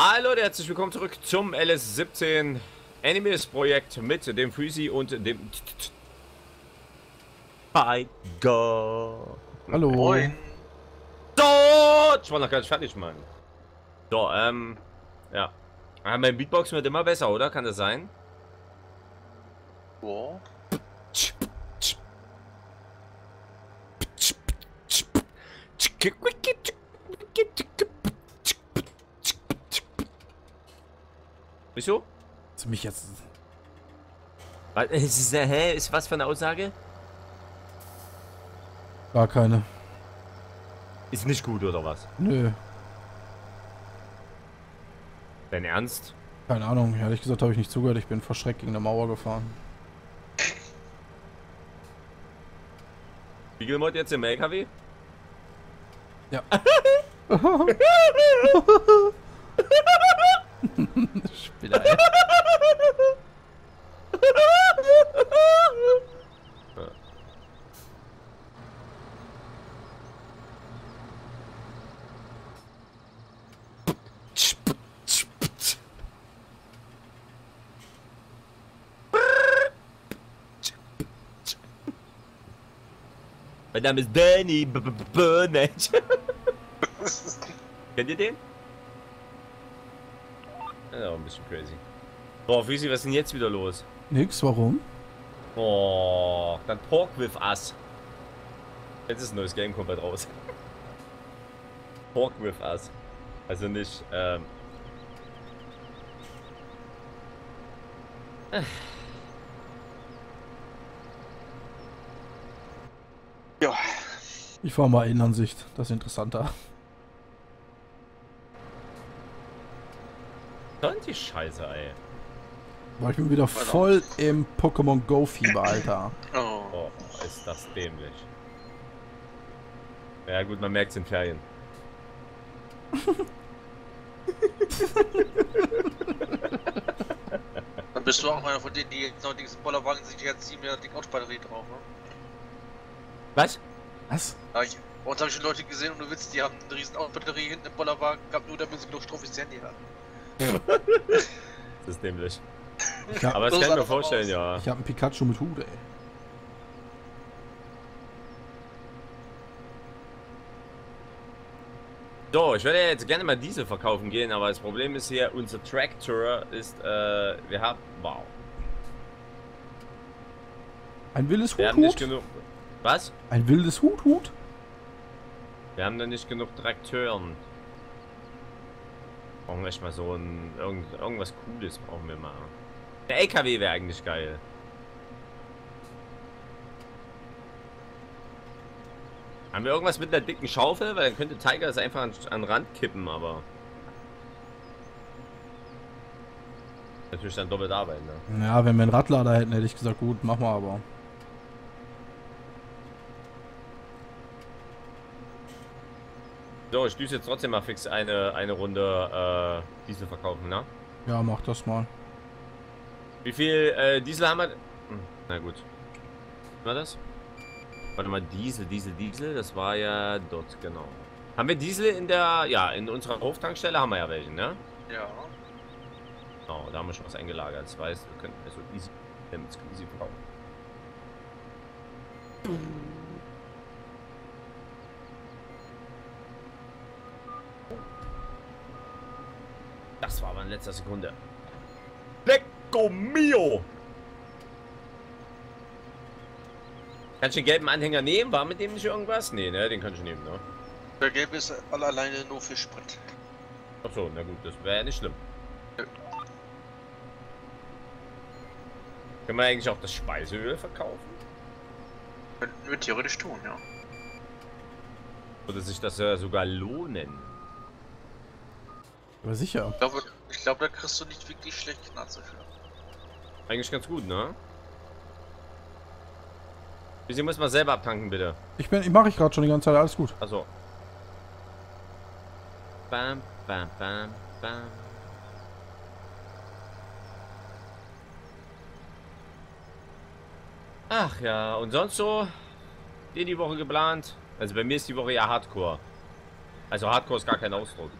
Hallo Leute, herzlich willkommen zurück zum LS17 Animes Projekt mit dem Freezy und dem Bye Go. Hallo. Moin. So, ich war noch gar nicht fertig, Mann. So, ja. Mein Beatbox wird immer besser, oder? Kann das sein? Boah. Wieso? Zu mich jetzt. Was ist, hä? Ist was für eine Aussage? Gar keine. Ist nicht gut oder was? Nö. Dein Ernst? Keine Ahnung, ehrlich gesagt habe ich nicht zugehört, ich bin vor Schreck gegen eine Mauer gefahren. Spiegelmod jetzt im LKW? Ja. Spieler, ey. Mein Name ist Danny Burnett. Kennt ihr den? Ja, ein bisschen crazy. Boah, Freezy, was ist denn jetzt wieder los? Nix, warum? Oh, dann Pork with Us. Jetzt ist ein neues Game komplett raus. Pork with Us. Also nicht, Ja. Ich fahr mal in Ansicht, das ist interessanter. Die Scheiße, ey. Boah, ich bin wieder voll im Pokémon Go Fieber, Alter. Oh, ist das dämlich. Ja gut, man merkt's in Ferien. Dann bist du auch einer von denen, die jetzt noch diesen Bollerwagen sich jetzt ziehen, die Couchbatterie drauf, ne? Was? Was? Ja, bei uns habe ich schon Leute gesehen und du willst, die haben eine riesen Autobatterie hinten im Bollerwagen gehabt, nur damit sie noch Strom fürs Handy haben. Das ist dämlich. Aber das kann ich mir vorstellen, raus. Ja. Ich habe einen Pikachu mit Hut, ey. So, ich würde ja jetzt gerne mal Diesel verkaufen gehen, aber das Problem ist hier, unser Traktor ist, wir haben... Wow. Ein wildes Hut-Hut? Wir haben nicht genug... Was? Ein wildes Hut-Hut? Wir haben da nicht genug Traktoren. Brauchen wir echt mal so ein... irgendwas Cooles brauchen wir mal. Der LKW wäre eigentlich geil. Haben wir irgendwas mit einer dicken Schaufel? Weil dann könnte Tiger das einfach an den Rand kippen, aber... Natürlich dann doppelt arbeiten, ne? Ja, wenn wir einen Radlader hätten, hätte ich gesagt, gut, mach mal aber. So, ich düse jetzt trotzdem mal fix eine Runde Diesel verkaufen, ne? Ja, mach das mal. Wie viel Diesel haben wir? Na gut. Was war das? Warte mal, Diesel. Das war ja dort, genau. Haben wir Diesel in der, ja, in unserer Hoftankstelle haben wir ja welchen, ne? Ja. Oh, da haben wir schon was eingelagert. Das heißt, wir könnten also easy verkaufen. Das war aber in letzter Sekunde. Lecco mio! Kannst du den gelben Anhänger nehmen? War mit dem nicht irgendwas? Nee, ne, den kannst du nehmen, ne? Der gelbe ist alleine nur für Sprit. Achso, na gut, das wäre ja nicht schlimm. Ja. Können wir eigentlich auch das Speiseöl verkaufen? Könnten wir theoretisch tun, ja. Würde sich das ja sogar lohnen. Aber sicher. Ich glaube, da kriegst du nicht wirklich schlecht Knarze für. Eigentlich ganz gut, ne? Sie müssen mal selber abtanken, bitte. Mache ich gerade schon die ganze Zeit, alles gut. Achso. Bam, bam, bam, bam. Ach ja, und sonst so? Die Woche geplant? Also bei mir ist die Woche ja Hardcore. Also Hardcore ist gar kein Ausdruck.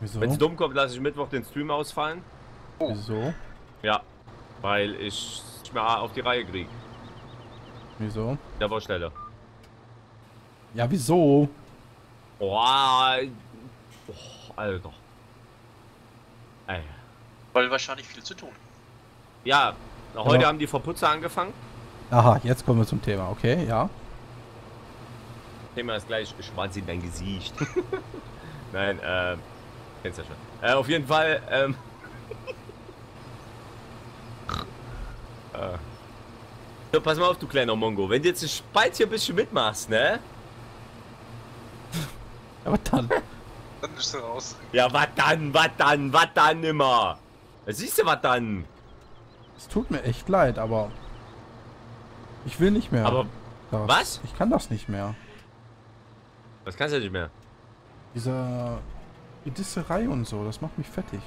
Wieso? Wenn es dumm kommt, lasse ich Mittwoch den Stream ausfallen. Oh. Wieso? Ja, weil ich nicht mehr auf die Reihe kriege. Wieso? Der Baustelle. Ja, wieso? Boah, Alter. Ey. Weil wahrscheinlich viel zu tun. Ja, heute haben die Verputzer angefangen. Aha, jetzt kommen wir zum Thema, okay, ja. Thema ist gleich, Schwanz in dein Gesicht. Nein, kennst ja schon. Auf jeden Fall, so, pass mal auf, du kleiner Mongo. Wenn du jetzt ein Spalt hier ein bisschen mitmachst, ne? Aber dann. Dann bist du raus. Ja, was dann immer. Siehst du, was dann? Es tut mir echt leid, aber ich will nicht mehr. Aber das. Was? Ich kann das nicht mehr. Was kannst du nicht mehr? Diese Disserei und so, das macht mich fettig.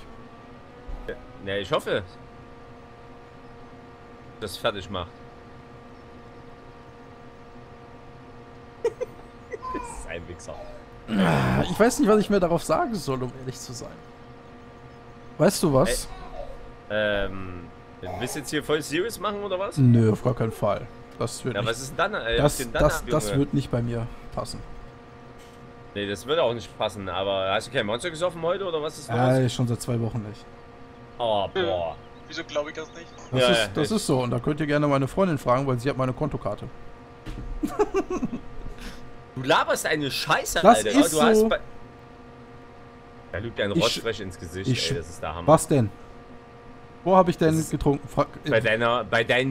Ne, ich hoffe, dass es fertig macht. Das ist ein Wichser. Ich weiß nicht, was ich mir darauf sagen soll, um ehrlich zu sein. Weißt du was? Willst du jetzt hier voll serious machen oder was? Nö, auf gar keinen Fall. Das wird nicht. Was ist denn dann? Das wird nicht bei mir passen. Nee, das wird auch nicht passen, aber hast du kein Monster gesoffen heute oder was ist los? Ja, schon seit 2 Wochen nicht. Oh, boah. Wieso glaube ich das nicht? Das ist so und da könnt ihr gerne meine Freundin fragen, weil sie hat meine Kontokarte. Du laberst eine Scheiße, das Alter. Ist du so. Hast bei... Da lügt ein Rotzfrech ins Gesicht, ey, das ist der Hammer. Was denn? Wo habe ich denn getrunken?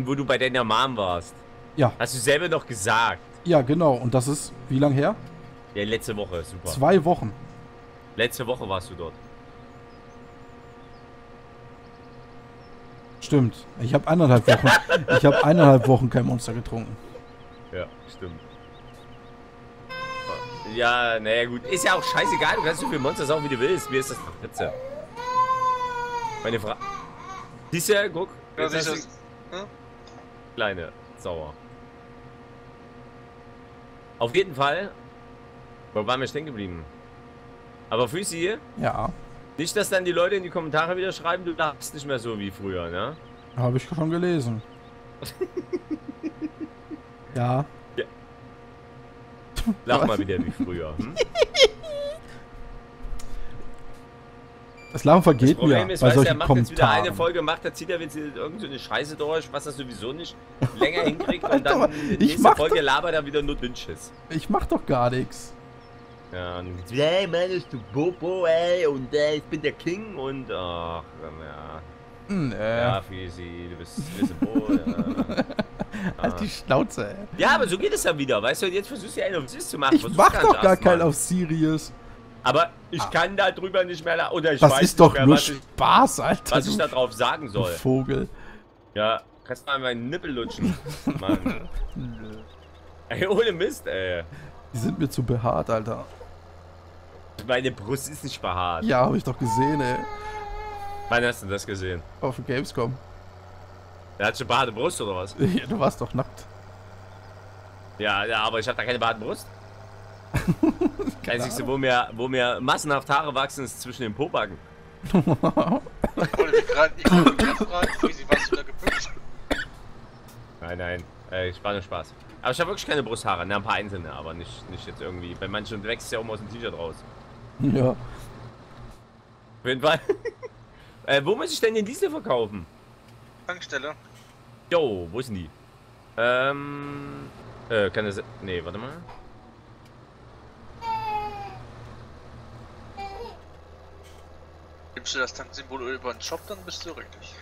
Wo du bei deiner Mom warst. Ja. Hast du selber noch gesagt. Ja, genau. Und das ist, wie lange her? Ja, letzte Woche, super. 2 Wochen. Letzte Woche warst du dort. Stimmt. Ich habe 1,5 Wochen. Ich habe 1,5 Wochen kein Monster getrunken. Ja, stimmt. Ja, naja, gut. Ist ja auch scheißegal. Du kannst so viele Monster saugen, wie du willst. Mir ist das Ritze. Meine Frage. Siehst du, guck. Ja, siehst du. Hm? Kleine. Sauer. Auf jeden Fall. Wo waren wir stehen geblieben? Aber Freezy? Ja. Nicht, dass dann die Leute in die Kommentare wieder schreiben, du darfst nicht mehr so wie früher, ne? Habe ich schon gelesen. Ja. Ja. Lach mal wieder wie früher. Hm? Das Lachen vergeht mir. Das Problem ist, weißt du, er macht jetzt wieder eine Folge, da zieht er jetzt irgendeine Scheiße durch, was er sowieso nicht länger hinkriegt und dann in nächste Folge labert er wieder nur Dünnschiss. Ich mach doch gar nichts. Ja, und hey, Mann, ist du Bobo, ey, und ich bin der King und ach, ja. Nee. Ja, Freezy, du bist ein Bobo, ja. Halt die Schnauze, ey. Ja, aber so geht es ja wieder, weißt du, und jetzt versuchst du einen auf Serious zu machen. Ich mach doch gar keinen auf Serious. Aber ich kann da drüber nicht mehr, oder ich weiß nicht mehr, was ich da drauf sagen soll. Vogel. Ja, kannst du mal meinen Nippel lutschen, Mann. Ey, ohne Mist, ey. Die sind mir zu behaart, Alter. Meine Brust ist nicht behaart. Ja, habe ich doch gesehen, ey. Wann hast du das gesehen? Auf dem Gamescom. Der hat schon behaarte Brust, oder was? Ja, du warst doch nackt. Ja, ja, aber ich habe da keine behaarte Brust. Das Einzige, wo mir massenhaft Haare wachsen, ist zwischen den Pobacken. Ich wollte mich gerade fragen, Freezy, warst du da geputzt? Nein, nein, ich war nur Spaß. Aber ich habe wirklich keine Brusthaare, ne, ein paar einzelne, aber nicht jetzt irgendwie. Bei manchen wächst es ja oben aus dem T-Shirt raus. Ja. Auf jeden Fall. Wo muss ich denn den Diesel verkaufen? Tankstelle. Jo, wo ist denn die? Kann das... Nee, warte mal. Gibst du das Tanksymbol über den Shop, dann bist du richtig.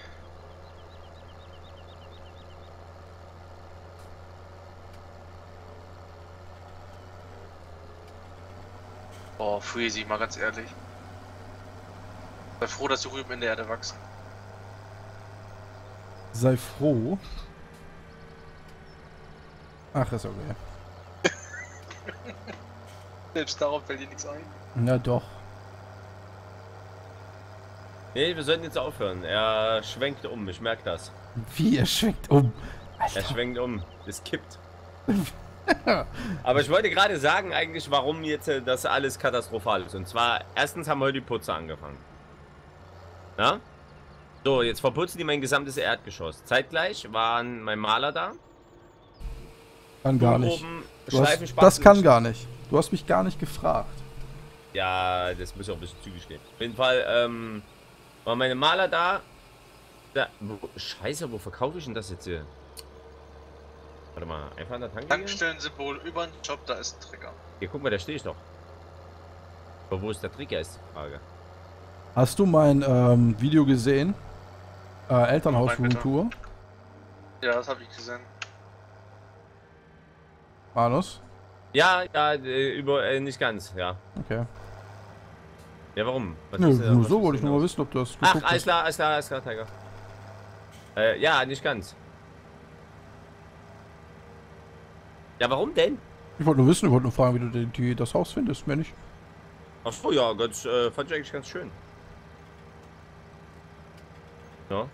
Oh, Freezy, mal ganz ehrlich. Sei froh, dass die Rüben in der Erde wachsen. Sei froh? Ach, ist okay. Selbst darauf fällt dir nichts ein. Na doch. Nee, wir sollten jetzt aufhören. Er schwenkt um, ich merke das. Wie, er schwenkt um? Alter. Er schwenkt um, es kippt. Aber ich wollte gerade sagen eigentlich, warum jetzt das alles katastrophal ist. Und zwar, erstens haben wir heute die Putze angefangen. Na? So, jetzt verputzen die mein gesamtes Erdgeschoss. Zeitgleich waren mein Maler da. Kann gar nicht. Das kann gar nicht. Du hast mich gar nicht gefragt. Ja, das muss ja auch ein bisschen zügig gehen. Auf jeden Fall waren meine Maler da. Scheiße, wo verkaufe ich denn das jetzt hier? Warte mal, einfach an der Tanke. Tankstellen-Symbol über den Job, da ist ein Trigger. Hier, guck mal, da stehe ich doch. Aber wo ist der Trigger, ist die Frage. Hast du mein Video gesehen? Elternhaus-Roomtour? Ja, das habe ich gesehen. Manus? Ja, ja, über, nicht ganz, ja. Okay. Ja, warum? Was nö, nur so wollte ich nur mal wissen, ob du das geguckt hast. Ach, alles klar, Tiger. Ja, nicht ganz. Ja, warum denn? Ich wollte nur wissen, ich wollte nur fragen, wie du das Haus findest, mehr nicht. Ach so, ja, ganz, fand ich eigentlich ganz schön. Ja.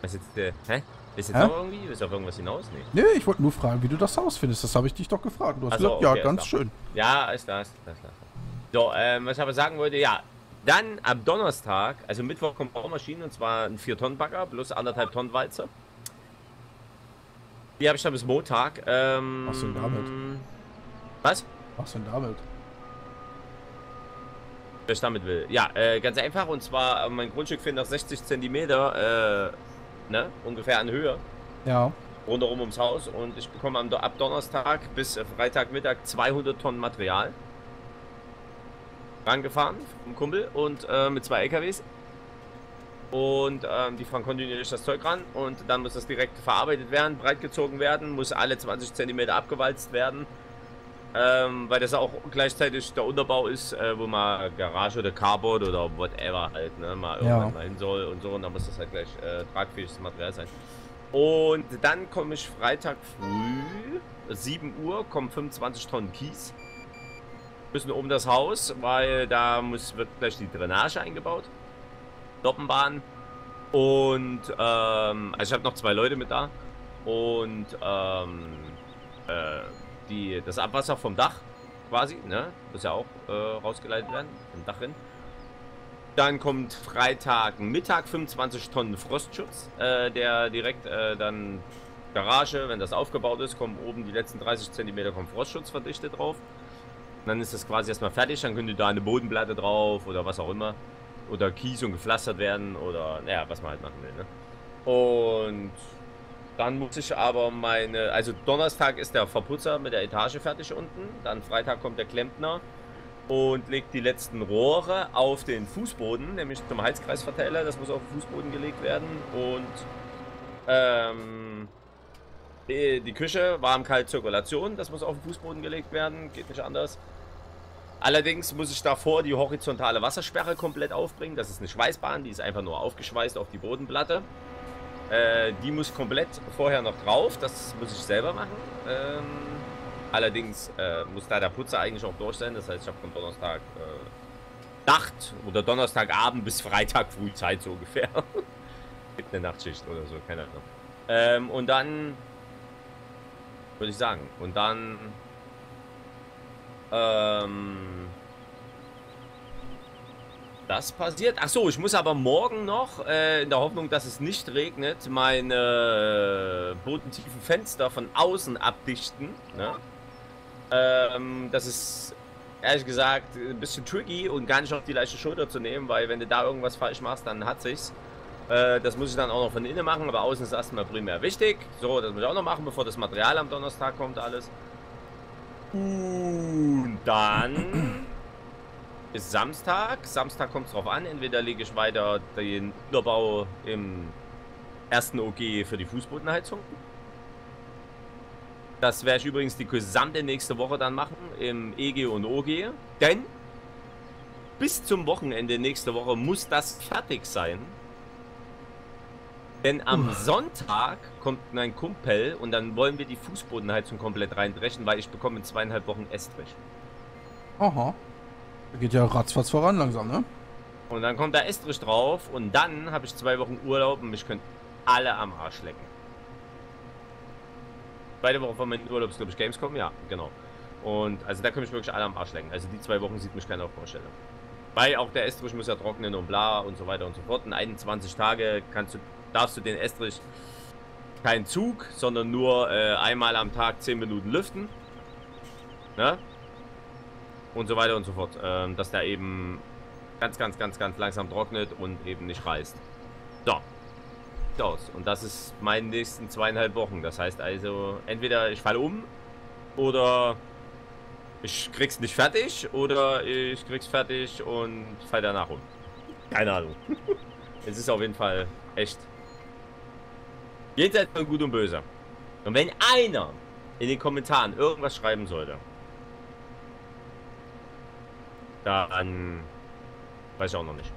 Was jetzt, hä? Ist jetzt auch irgendwie, ist auf irgendwas hinaus? Nee, nee, ich wollte nur fragen, wie du das Haus findest. Das habe ich dich doch gefragt. Du hast also, gesagt, okay, ja, ganz schön. Ja, ist das. So, was ich aber sagen wollte, ja. Dann am Donnerstag, also Mittwoch, kommt Baumaschinen, und zwar ein 4-Tonnen-Bagger plus 1,5 Tonnen Walze. Die habe ich dann bis Montag. Was denn damit? Was? Was denn damit? Was ich damit will. Ja, ganz einfach. Und zwar, mein Grundstück findet noch 60 cm, ne? Ungefähr an Höhe. Ja. Rundherum ums Haus. Und ich bekomme ab Donnerstag bis Freitagmittag 200 Tonnen Material. Rangefahren, ein Kumpel, und mit 2 LKWs. Und die fahren kontinuierlich das Zeug ran, und dann muss das direkt verarbeitet werden, breitgezogen werden, muss alle 20 cm abgewalzt werden, weil das auch gleichzeitig der Unterbau ist, wo mal Garage oder Carport oder whatever halt, ne, mal irgendwann ja rein soll und so, und dann muss das halt gleich tragfähiges Material sein. Und dann komme ich Freitag früh, 7 Uhr, kommen 25 Tonnen Kies. Müssen um das Haus, weil da wird gleich die Drainage eingebaut. Doppenbahn. Und also ich habe noch 2 Leute mit da, und das Abwasser vom Dach quasi, ne, muss ja auch rausgeleitet werden, vom Dach hin. Dann kommt Freitag Mittag 25 Tonnen Frostschutz, der direkt dann Garage, wenn das aufgebaut ist, kommen oben die letzten 30 cm kommt Frostschutz verdichtet drauf. Und dann ist das quasi erstmal fertig, dann könnt ihr da eine Bodenplatte drauf oder was auch immer. Oder Kies und gepflastert werden oder naja, was man halt machen will, ne? Und dann muss ich aber also Donnerstag ist der Verputzer mit der Etage fertig unten, dann Freitag kommt der Klempner und legt die letzten Rohre auf den Fußboden, nämlich zum Heizkreisverteiler, das muss auf den Fußboden gelegt werden. Und die Küche, Warm-Kalt-Zirkulation, das muss auf den Fußboden gelegt werden, geht nicht anders. Allerdings muss ich davor die horizontale Wassersperre komplett aufbringen. Das ist eine Schweißbahn, die ist einfach nur aufgeschweißt auf die Bodenplatte. Die muss komplett vorher noch drauf, das muss ich selber machen. Allerdings muss da der Putzer eigentlich auch durch sein. Das heißt, ich habe von Donnerstag Nacht oder Donnerstagabend bis Freitag früh Zeit so ungefähr. Mit einer Nachtschicht oder so, keine Ahnung. Und dann würde ich sagen, und dann das passiert. Achso, ich muss aber morgen noch, in der Hoffnung, dass es nicht regnet, meine bodentiefen Fenster von außen abdichten, ne? Das ist ehrlich gesagt ein bisschen tricky und gar nicht auf die leichte Schulter zu nehmen, weil wenn du da irgendwas falsch machst, dann hat sich's. Das muss ich dann auch noch von innen machen, aber außen ist erstmal primär wichtig. So, das muss ich auch noch machen, bevor das Material am Donnerstag kommt, alles. Und dann ist Samstag. Samstag kommt es drauf an. Entweder lege ich weiter den Unterbau im ersten OG für die Fußbodenheizung. Das werde ich übrigens die gesamte nächste Woche dann machen im EG und OG. Denn bis zum Wochenende nächste Woche muss das fertig sein. Denn am Sonntag kommt mein Kumpel und dann wollen wir die Fußbodenheizung komplett reindrechen, weil ich bekomme in 2,5 Wochen Estrich. Aha. Da geht ja ratzfatz voran langsam, ne? Und dann kommt da Estrich drauf und dann habe ich 2 Wochen Urlaub und mich können alle am Arsch lecken. zweite Woche von meinem Urlaub ist, glaube ich, Gamescom, ja, genau. Und also da können mich wirklich alle am Arsch lenken. Also die 2 Wochen sieht mich keiner auf Baustelle. Weil auch der Estrich muss ja trocknen und bla und so weiter und so fort. In 21 Tage darfst du den Estrich keinen Zug, sondern nur einmal am Tag 10 Minuten lüften. Ne? Und so weiter und so fort. Dass der eben ganz langsam trocknet und eben nicht reißt. So. Aus. Und das ist meine nächsten 2,5 Wochen. Das heißt also, entweder ich falle um oder ich krieg's nicht fertig oder ich krieg's fertig und fall danach um. Keine Ahnung. Es ist auf jeden Fall echt jenseits von Gut und Böse. Und wenn einer in den Kommentaren irgendwas schreiben sollte, dann weiß ich auch noch nicht.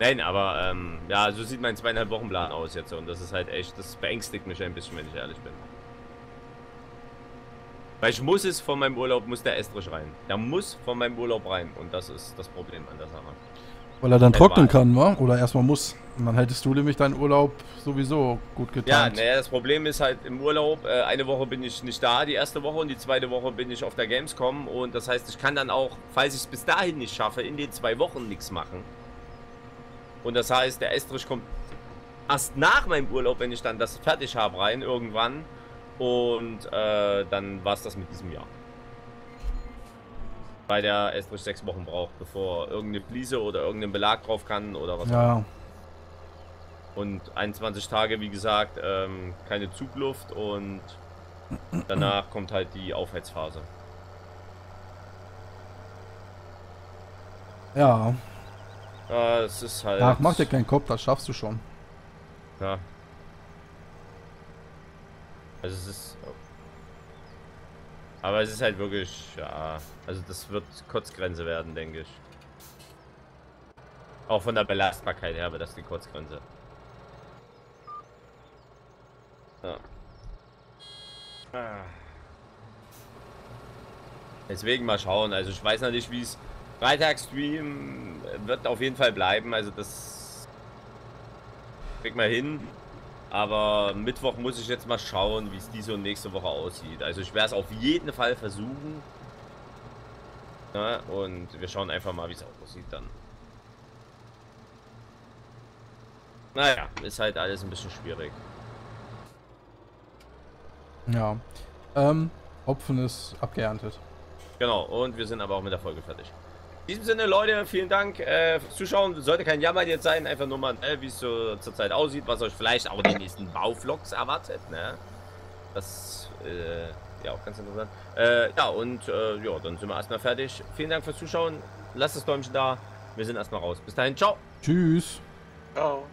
Nein, aber ja, so sieht mein 2,5 Wochen Plan aus jetzt und das ist halt echt, das beängstigt mich ein bisschen, wenn ich ehrlich bin. Weil ich muss es von meinem Urlaub, muss der Estrich rein. Der muss von meinem Urlaub rein und das ist das Problem an der Sache. Weil er dann trocknen kann, wa? Oder erstmal muss. Und dann hättest du nämlich deinen Urlaub sowieso gut getan. Ja, naja, das Problem ist halt im Urlaub, eine Woche bin ich nicht da, die erste Woche, und die zweite Woche bin ich auf der Gamescom und das heißt, ich kann dann auch, falls ich es bis dahin nicht schaffe, in den 2 Wochen nichts machen. Und das heißt, der Estrich kommt erst nach meinem Urlaub, wenn ich dann das fertig habe, rein irgendwann. Und dann war es das mit diesem Jahr. Weil der Estrich 6 Wochen braucht, bevor irgendeine Fliese oder irgendein Belag drauf kann oder was. Ja. Und 21 Tage, wie gesagt, keine Zugluft und danach kommt halt die Aufheizphase. Ja. Ja, es ist halt... Ach, mach dir keinen Kopf, das schaffst du schon. Ja. Also es ist... Aber es ist halt wirklich... Ja, also das wird Kotzgrenze werden, denke ich. Auch von der Belastbarkeit her wird das die Kotzgrenze. Ja. Deswegen mal schauen. Also ich weiß noch nicht, wie es... Freitagstream wird auf jeden Fall bleiben, also das krieg mal hin, aber Mittwoch muss ich jetzt mal schauen, wie es diese und nächste Woche aussieht. Also ich werde es auf jeden Fall versuchen, ja, und wir schauen einfach mal, wie es aussieht dann. Naja, ist halt alles ein bisschen schwierig. Ja, Hopfen ist abgeerntet. Genau, und wir sind aber auch mit der Folge fertig. In diesem Sinne, Leute, vielen Dank fürs Zuschauen. Sollte kein Jammer jetzt sein, einfach nur mal, wie es so zurzeit aussieht, was euch vielleicht auch in den nächsten Bauvlogs erwartet, ne? Das, ja, auch ganz interessant. Ja, und, ja, dann sind wir erstmal fertig. Vielen Dank fürs Zuschauen. Lasst das Däumchen da. Wir sind erstmal raus. Bis dahin, ciao. Tschüss. Ciao.